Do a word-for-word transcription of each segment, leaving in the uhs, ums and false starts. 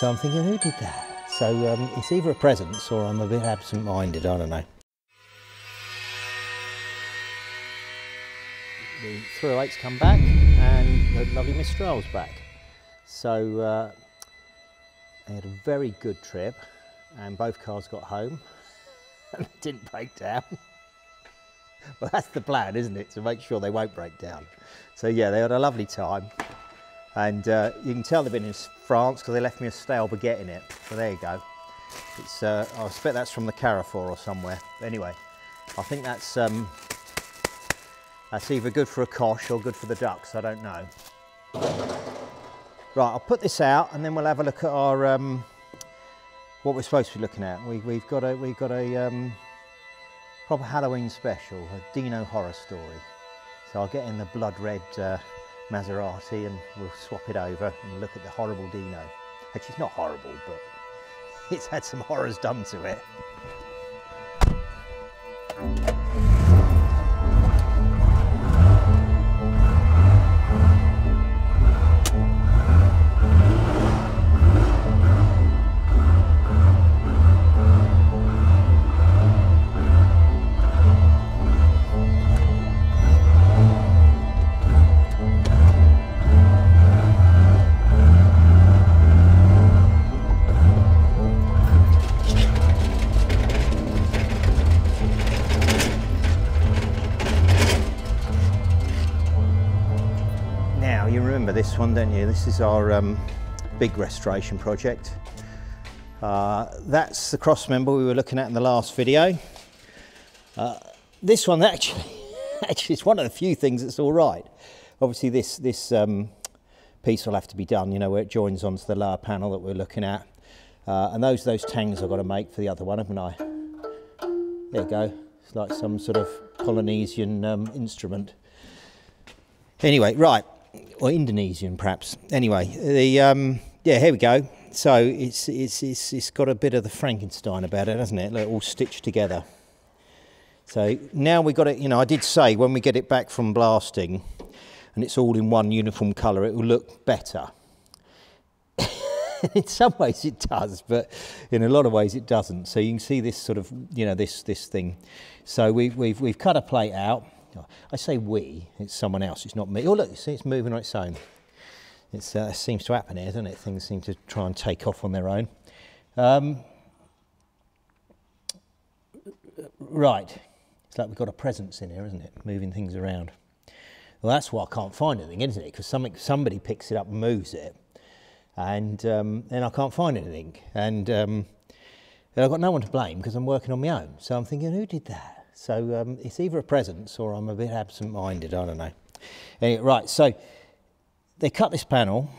So I'm thinking, who did that? So um, it's either a presence or I'm a bit absent-minded, I don't know. The three oh eight's come back and the lovely Miss Stroll's back. So uh, they had a very good trip and both cars got home and they didn't break down. Well, that's the plan, isn't it? To make sure they won't break down. So yeah, they had a lovely time. And uh, you can tell they've been in France because they left me a stale baguette in it. So there you go. It's, uh, I expect that's from the Carrefour or somewhere. Anyway, I think that's, um, that's either good for a kosh or good for the ducks. I don't know. Right, I'll put this out and then we'll have a look at our, um, what we're supposed to be looking at. We, we've got a, we've got a um, proper Halloween special, a Dino horror story. So I'll get in the blood red uh, Maserati and we'll swap it over and look at the horrible Dino. Actually, it's not horrible, but it's had some horrors done to it. This one, don't you? This is our um, big restoration project. Uh, that's the cross member we were looking at in the last video. Uh, this one actually, actually it's one of the few things that's all right. Obviously this, this um, piece will have to be done, you know, where it joins onto the lower panel that we're looking at. Uh, and those, those tangs I've got to make for the other one, haven't I? There you go. It's like some sort of Polynesian um, instrument. Anyway, right. Or Indonesian, perhaps. Anyway, the um, yeah, here we go. So it's it's it's it's got a bit of the Frankenstein about it, hasn't it? Like all stitched together. So now we got it. You know, I did say when we get it back from blasting, and it's all in one uniform colour, it will look better. In some ways it does, but in a lot of ways it doesn't. So you can see this sort of, you know, this this thing. So we've we've we've cut a plate out. I say we, it's someone else, it's not me. Oh look, see, it's moving on its own. It uh, seems to happen here, doesn't it? Things seem to try and take off on their own. Um, right, it's like we've got a presence in here, isn't it? Moving things around. Well, that's why I can't find anything, isn't it? Because something, somebody picks it up and moves it. And um, then I can't find anything. And um, I've got no one to blame because I'm working on my own. So I'm thinking, who did that? So um, it's either a presence or I'm a bit absent-minded, I don't know. Anyway, right, so they cut this panel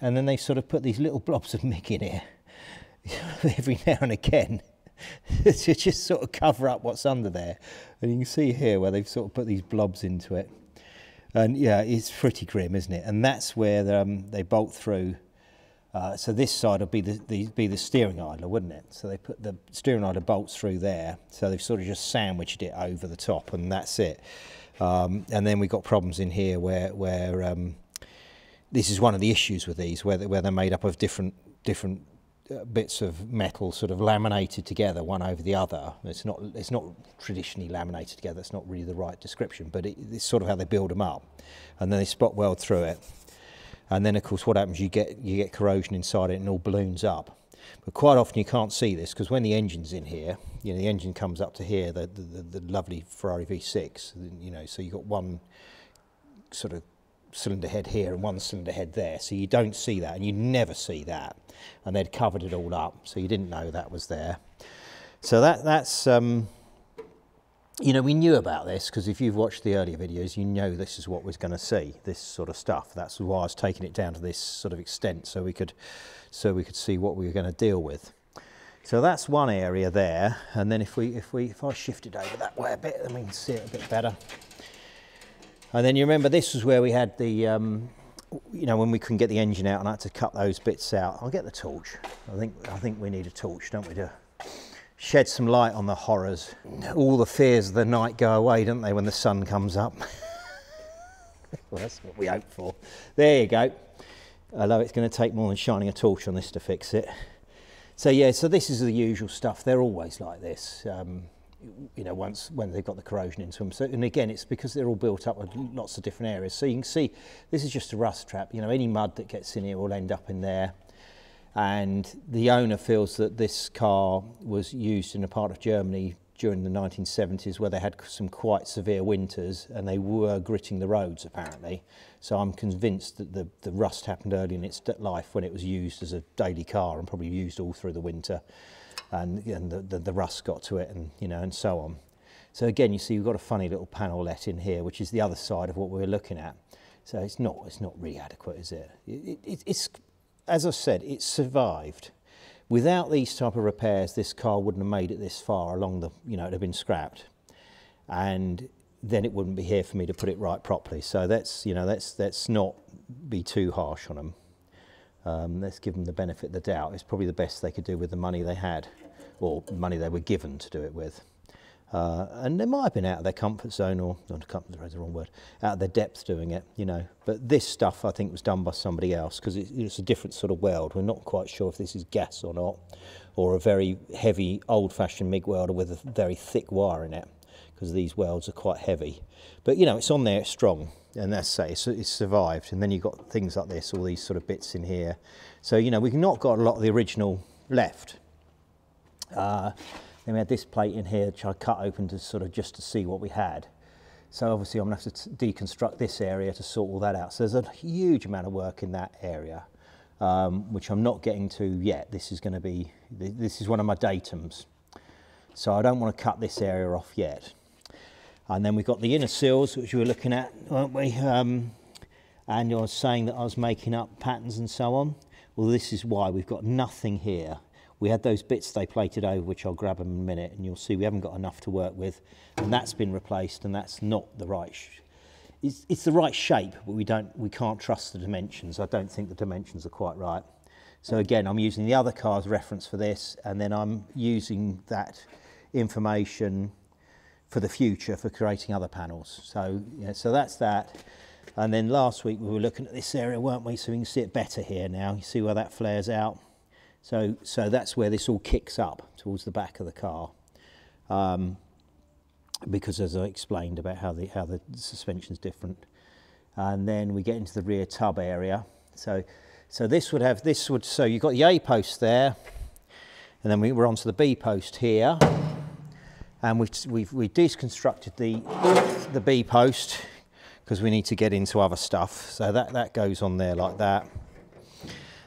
and then they sort of put these little blobs of mick in here every now and again to just sort of cover up what's under there. And you can see here where they've sort of put these blobs into it. And yeah, it's pretty grim, isn't it? And that's where the, um, they bolt through. Uh, so this side would be the, the, be the steering idler, wouldn't it? So they put the steering idler bolts through there. So they've sort of just sandwiched it over the top and that's it. Um, and then we've got problems in here where, where um, this is one of the issues with these, where, they, where they're made up of different, different bits of metal sort of laminated together, one over the other. It's not, it's not traditionally laminated together. It's not really the right description, but it, it's sort of how they build them up. And then they spot weld through it. And then, of course, what happens, you get, you get corrosion inside it and it all balloons up. But quite often you can't see this because when the engine's in here, you know, the engine comes up to here, the, the, the lovely Ferrari V six, you know, so you've got one sort of cylinder head here and one cylinder head there. So you don't see that and you never see that. And they'd covered it all up, so you didn't know that was there. So that, that's, um, you know, we knew about this because if you've watched the earlier videos, you know this is what we're going to see, this sort of stuff. That's why I was taking it down to this sort of extent so we could, so we could see what we were going to deal with. So that's one area there. And then if we, if we, if I shift it over that way a bit, then we can see it a bit better. And then you remember this was where we had the, um, you know, when we couldn't get the engine out and I had to cut those bits out. I'll get the torch. I think, I think we need a torch, don't we, do? Shed some light on the horrors. All the fears of the night go away, don't they, when the sun comes up? Well, that's what we hope for. There you go. although it's going to take more than shining a torch on this to fix it. So yeah, so this is the usual stuff. They're always like this, um, you know, once when they've got the corrosion into them. So, and again, it's because they're all built up with lots of different areas. So you can see this is just a rust trap. You know, any mud that gets in here will end up in there. And the owner feels that this car was used in a part of Germany during the nineteen seventies where they had some quite severe winters and they were gritting the roads apparently. So I'm convinced that the, the rust happened early in its life when it was used as a daily car and probably used all through the winter, and, and the, the, the rust got to it, and, you know, and so on. So again, you see we've got a funny little panelette in here, which is the other side of what we're looking at. So it's not, it's not really adequate, is it? It, it it's, as I said, it's survived. Without these type of repairs, this car wouldn't have made it this far along the, you know, it'd have been scrapped. And then it wouldn't be here for me to put it right properly. So that's, you know, that's, that's not be too harsh on them. Um, let's give them the benefit of the doubt. It's probably the best they could do with the money they had, or money they were given to do it with. Uh, and they might have been out of their comfort zone, or not comfort zone, the wrong word, out of their depth doing it, you know. But this stuff I think was done by somebody else, because it, it's a different sort of weld. We're not quite sure if this is gas or not, or a very heavy old-fashioned M I G welder with a very thick wire in it, because these welds are quite heavy. But you know, it's on there, it's strong, and that's it, it's, it's survived. And then you've got things like this, all these sort of bits in here. So you know, we've not got a lot of the original left. Uh, Then we had this plate in here, which I cut open to sort of just to see what we had. So obviously I'm gonna have to deconstruct this area to sort all that out. So there's a huge amount of work in that area, um, which I'm not getting to yet. This is gonna be, this is one of my datums. So I don't wanna cut this area off yet. And then we've got the inner seals, which we were looking at, weren't we? Um, and I was saying that I was making up patterns and so on. Well, this is why we've got nothing here. We had those bits they plated over, which I'll grab them in a minute, and you'll see we haven't got enough to work with, and that's been replaced, and that's not the right, sh it's, it's the right shape, but we, don't, we can't trust the dimensions. I don't think the dimensions are quite right. So again, I'm using the other car's reference for this, and then I'm using that information for the future for creating other panels. So, yeah, so that's that. And then last week we were looking at this area, weren't we? So we can see it better here now. You see where that flares out. So, so that's where this all kicks up, towards the back of the car, um, because as I explained about how the, how the suspension's different. And then we get into the rear tub area. So, so this would have, this would, so you've got the A post there, and then we were onto the B post here. And we've, we've, we've deconstructed the, the B post, because we need to get into other stuff. So that, that goes on there like that.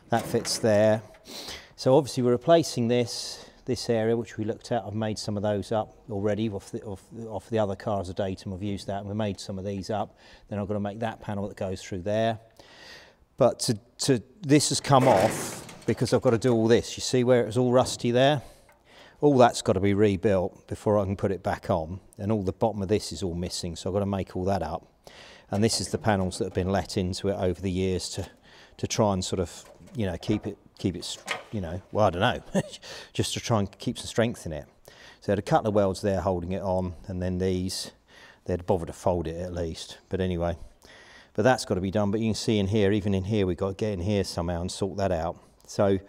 That fits there. So obviously we're replacing this, this area which we looked at. I've made some of those up already off the, off, off the other car as a datum. I've used that and we made some of these up. Then I've got to make that panel that goes through there. But to, to, this has come off because I've got to do all this. You see where it was all rusty there? All that's got to be rebuilt before I can put it back on. And all the bottom of this is all missing, so I've got to make all that up. And this is the panels that have been let into it over the years to, to try and sort of, you know, keep it, keep it, you know, well, I don't know, just to try and keep some strength in it. So I had a couple of welds there holding it on, and then these, they'd bother to fold it at least. But anyway, but that's got to be done. But you can see in here, even in here, we've got to get in here somehow and sort that out. So,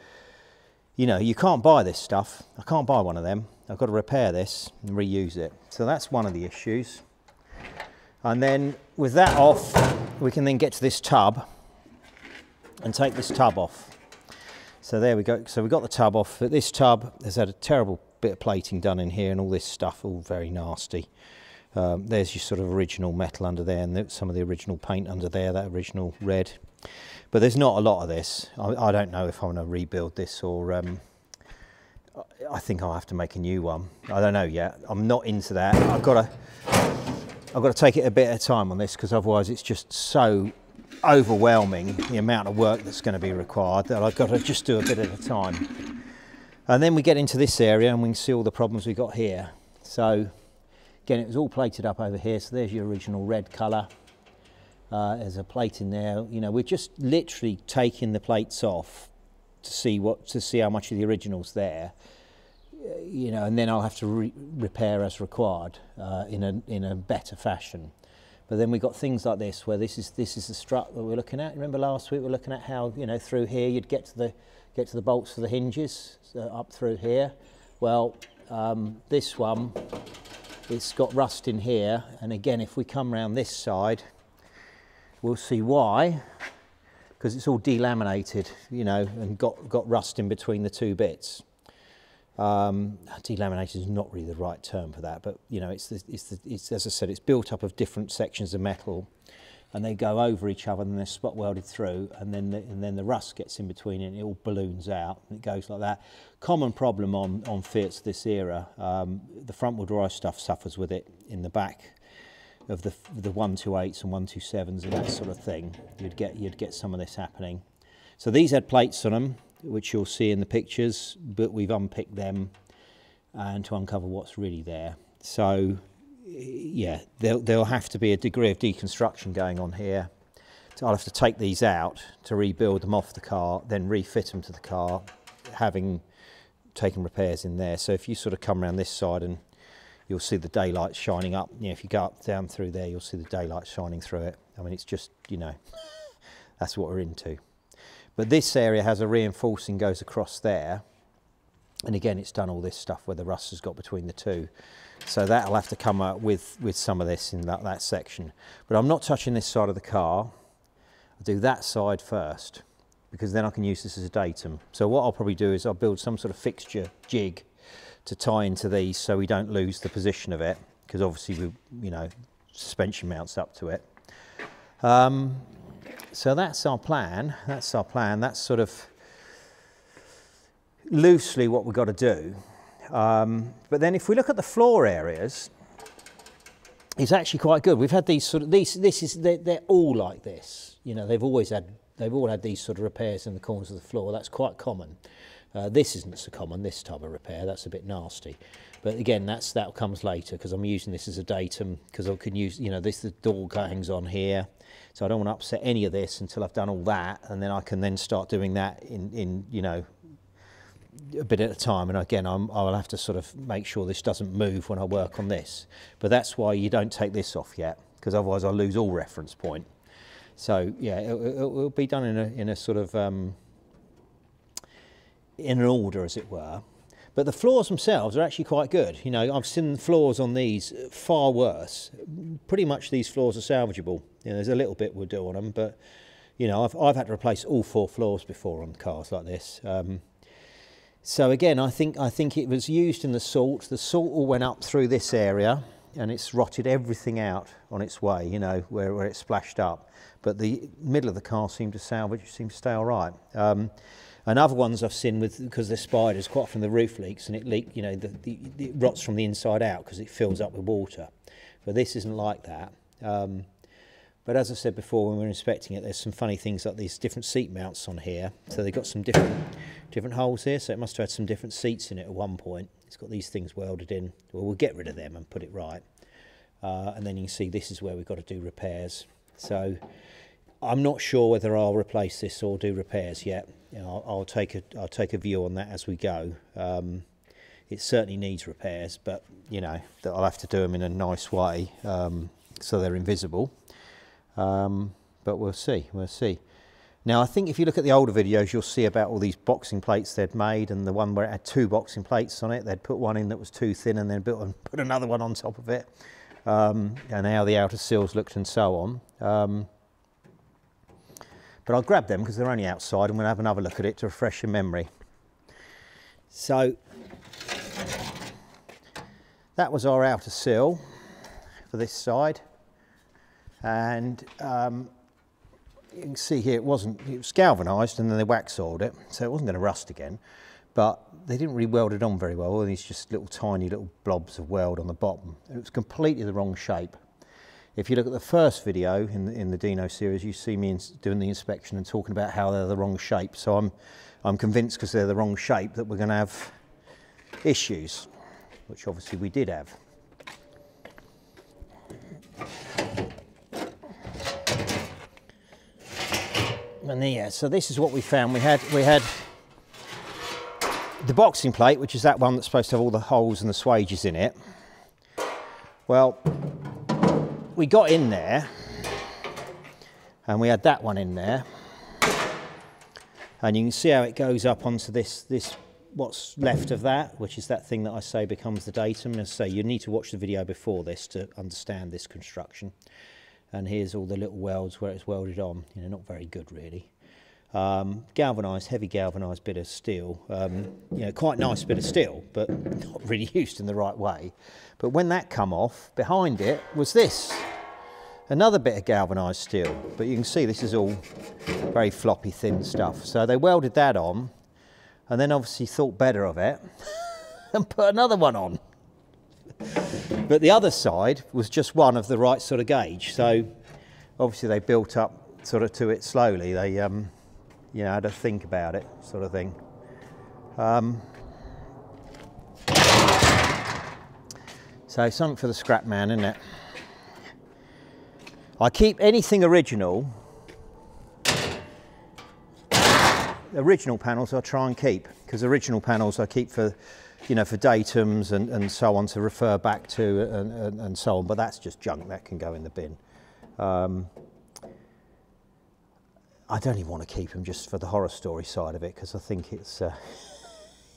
you know, you can't buy this stuff. I can't buy one of them. I've got to repair this and reuse it. So that's one of the issues. And then with that off, we can then get to this tub and take this tub off. So there we go. So we got the tub off. But this tub has had a terrible bit of plating done in here, and all this stuff, all very nasty. Um, there's your sort of original metal under there, and some of the original paint under there, that original red. But there's not a lot of this. I, I don't know if I'm going to rebuild this, or um, I think I'll have to make a new one. I don't know yet. I'm not into that. I've got to, I've got to take it a bit of time on this, because otherwise it's just so overwhelming, the amount of work that's going to be required, that I've got to just do a bit at a time. And then we get into this area and we can see all the problems we got here. So again, it was all plated up over here. So there's your original red colour. Uh, there's a plate in there. You know, we're just literally taking the plates off to see what, to see how much of the original's there. You know, and then I'll have to re repair as required uh, in a in a better fashion. But then we've got things like this, where this is this is the strut that we're looking at. Remember last week we were looking at how, you know, through here you'd get to the get to the bolts for the hinges, uh, up through here. Well, um, this one, it's got rust in here, and again, if we come round this side, we'll see why, because it's all delaminated, you know, and got got rust in between the two bits. Um, delamination is not really the right term for that, but you know, it's, the, it's, the, it's as I said, it's built up of different sections of metal, and they go over each other, and they're spot welded through, and then the, and then the rust gets in between, and it all balloons out, and it goes like that. Common problem on on Fiats this era. Um, the front wheel drive stuff suffers with it in the back of the the one two eights and one two sevens and that sort of thing. You'd get you'd get some of this happening. So these had plates on them, which you'll see in the pictures, but we've unpicked them and to uncover what's really there. So yeah, there'll, there'll have to be a degree of deconstruction going on here. So I'll have to take these out to rebuild them off the car, then refit them to the car, having taken repairs in there. So if you sort of come around this side, and you'll see the daylight shining up. You know, if you go up down through there, you'll see the daylight shining through it. I mean, it's just, you know, that's what we're into. But this area has a reinforcing, goes across there, and again it's done all this stuff where the rust has got between the two, so that'll have to come out with with some of this in that, that section. But I'm not touching this side of the car. I'll do that side first, because then I can use this as a datum. So what I'll probably do is I'll build some sort of fixture jig to tie into these, so we don't lose the position of it, because obviously we, you know, suspension mounts up to it. Um, So that's our plan, that's our plan, that's sort of loosely what we've got to do. Um, but then if we look at the floor areas, it's actually quite good. We've had these sort of, these, this is, they're, they're all like this. You know, they've always had, they've all had these sort of repairs in the corners of the floor. That's quite common. Uh, this isn't so common, this type of repair, that's a bit nasty. But again, that's, that comes later, because I'm using this as a datum, because I can use, you know, this, the door hangs on here. So I don't want to upset any of this until I've done all that, and then I can then start doing that in, in you know, a bit at a time. And again, I'm, I'll have to sort of make sure this doesn't move when I work on this. But that's why you don't take this off yet, because otherwise I'll lose all reference point. So yeah, it, it, it'll be done in a, in a sort of, um, in an order, as it were. But the floors themselves are actually quite good. You know, I've seen floors on these far worse. Pretty much these floors are salvageable. You know, there's a little bit we'll do on them, but you know, I've, I've had to replace all four floors before on cars like this. Um, so again, I think, I think it was used in the salt. The salt all went up through this area, and it's rotted everything out on its way, you know, where, where it splashed up. But the middle of the car seemed to salvage, seemed to stay all right. Um, And other ones I've seen with, because they're spiders, quite often the roof leaks, and it leak, you know, the, the, it rots from the inside out because it fills up with water. But this isn't like that. Um, but as I said before, when we were inspecting it, there's some funny things like these different seat mounts on here. So they've got some different, different holes here, so it must have had some different seats in it at one point. It's got these things welded in. Well, we'll get rid of them and put it right. Uh, and then you can see this is where we've got to do repairs. So I'm not sure whether I'll replace this or do repairs yet. You know, I'll, I'll take a I'll take a view on that as we go. Um, it certainly needs repairs, but you know that I'll have to do them in a nice way, um, so they're invisible. Um, but we'll see, we'll see. Now I think if you look at the older videos, you'll see about all these boxing plates they'd made, and the one where it had two boxing plates on it, they'd put one in that was too thin, and then built and put another one on top of it, um, and how the outer seals looked and so on. Um, But I'll grab them because they're only outside, and we'll have another look at it to refresh your memory. So that was our outer sill for this side, and um, you can see here it wasn't, it was galvanised, and then they wax oiled it, so it wasn't going to rust again, but they didn't really weld it on very well. All these just little tiny little blobs of weld on the bottom, and it was completely the wrong shape. If you look at the first video in the, in the Dino series, you see me doing the inspection and talking about how they're the wrong shape. So I'm, I'm convinced because they're the wrong shape that we're going to have issues, which obviously we did have. And yeah, so this is what we found. We had, we had the boxing plate, which is that one that's supposed to have all the holes and the swages in it. Well, we got in there and we had that one in there, and you can see how it goes up onto this, this what's left of that, which is that thing that I say becomes the datum. And so you need to watch the video before this to understand this construction. And here's all the little welds where it's welded on, you know, not very good really. Um, galvanised, heavy galvanised bit of steel, um, you know, quite nice bit of steel, but not really used in the right way. But when that come off, behind it was this, another bit of galvanised steel. But you can see this is all very floppy, thin stuff. So they welded that on, and then obviously thought better of it and put another one on. But the other side was just one of the right sort of gauge. So obviously they built up sort of to it slowly. They, um, you know, had to think about it, sort of thing. Um, so something for the scrap man, isn't it? I keep anything original. Original panels I try and keep, because original panels I keep for, you know, for datums and, and so on to refer back to and, and, and so on. But that's just junk, that can go in the bin. Um, I don't even want to keep them just for the horror story side of it, because I think it's uh,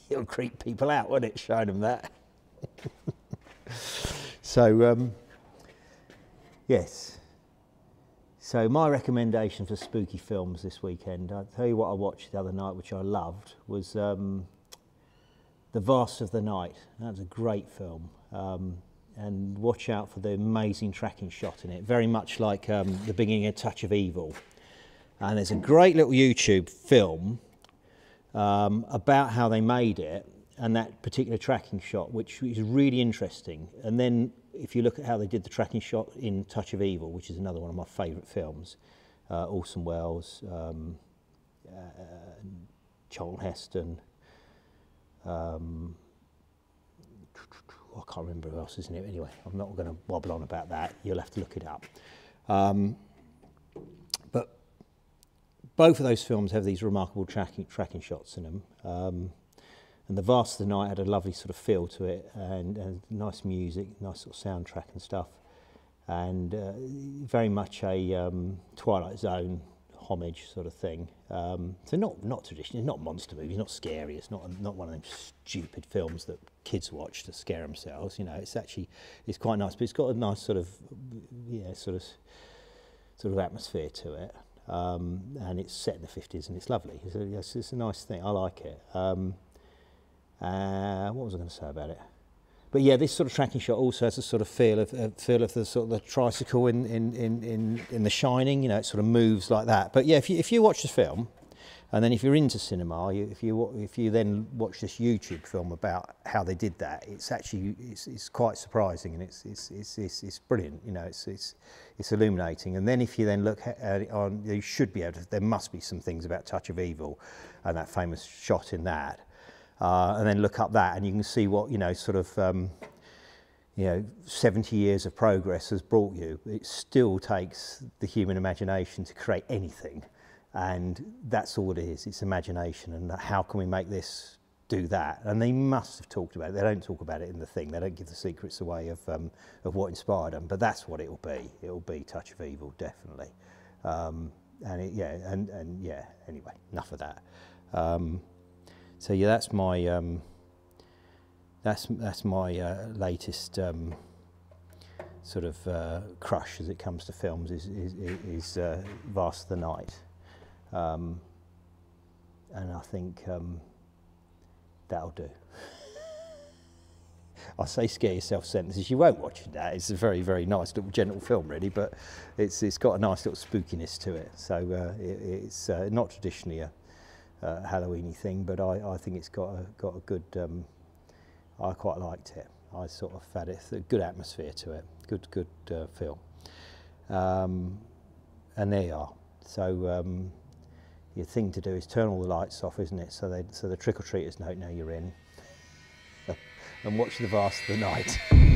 it'll creep people out, won't it, showing them that? So, um, yes. So my recommendation for spooky films this weekend, I'll tell you what I watched the other night, which I loved, was um, The Vast of the Night. That was a great film. Um, and watch out for the amazing tracking shot in it, very much like um, the beginning of Touch of Evil. And there's a great little YouTube film um, about how they made it and that particular tracking shot, which is really interesting. And then if you look at how they did the tracking shot in Touch of Evil, which is another one of my favourite films, uh, Orson Welles, um, uh, Charlton Heston, um, I can't remember who else is in it anyway. I'm not going to wobble on about that. You'll have to look it up. Um, Both of those films have these remarkable tracking, tracking shots in them. Um, and The Vast of the Night had a lovely sort of feel to it, and, and nice music, nice sort of soundtrack and stuff. And uh, very much a um, Twilight Zone homage sort of thing. Um, so not, not traditional, not monster movies, not scary. It's not, not one of them stupid films that kids watch to scare themselves. You know, it's actually, it's quite nice, but it's got a nice sort of, yeah, sort of, sort of atmosphere to it. Um, and it's set in the fifties and it's lovely. It's a, it's, it's a nice thing, I like it. Um, uh, what was I going to say about it? But yeah, this sort of tracking shot also has a sort of feel of, uh, feel of the sort of the tricycle in, in, in, in, in The Shining, you know, it sort of moves like that. But yeah, if you, if you watch the film, and then if you're into cinema, you, if, you, if you then watch this YouTube film about how they did that, it's actually, it's, it's quite surprising, and it's, it's, it's, it's, it's brilliant, you know, it's, it's, it's illuminating. And then if you then look at it on, you should be able to, there must be some things about Touch of Evil and that famous shot in that. Uh, and then look up that and you can see what, you know, sort of, um, you know, seventy years of progress has brought you. It still takes the human imagination to create anything. And that's all it is, it's imagination, and how can we make this do that? And they must have talked about it. They don't talk about it in the thing, they don't give the secrets away of, um, of what inspired them, but that's what it'll be. It'll be Touch of Evil, definitely. Um, and it, yeah, and, and yeah, anyway, enough of that. Um, so yeah, that's my, um, that's, that's my uh, latest um, sort of uh, crush as it comes to films, is, is, is uh, Vast of the Night. Um, and I think um, that'll do. I say scare yourself sentences, you won't watch that. It's a very, very nice little gentle film really, but it's, it's got a nice little spookiness to it. So uh, it, it's uh, not traditionally a uh, Halloween-y thing, but I, I think it's got a, got a good, um, I quite liked it. I sort of had it, a good atmosphere to it, good, good uh, film. Um, and there you are. So, um, your thing to do is turn all the lights off, isn't it? So, they, so the trick-or-treaters don't know you're in. And watch The Vast of the Night.